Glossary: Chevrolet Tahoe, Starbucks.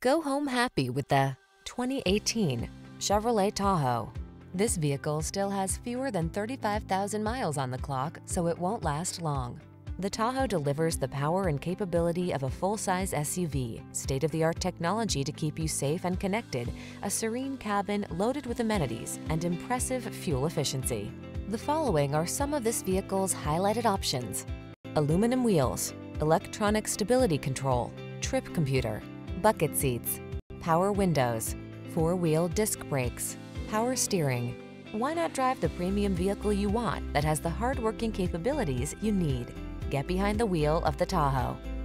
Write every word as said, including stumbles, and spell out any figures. Go home happy with the twenty eighteen Chevrolet Tahoe. This vehicle still has fewer than thirty-five thousand miles on the clock, so it won't last long. The Tahoe delivers the power and capability of a full-size S U V, state-of-the-art technology to keep you safe and connected, a serene cabin loaded with amenities, and impressive fuel efficiency. The following are some of this vehicle's highlighted options: aluminum wheels, electronic stability control, trip computer, bucket seats, power windows, four-wheel disc brakes, power steering. Why not drive the premium vehicle you want that has the hardworking capabilities you need? Get behind the wheel of the Tahoe.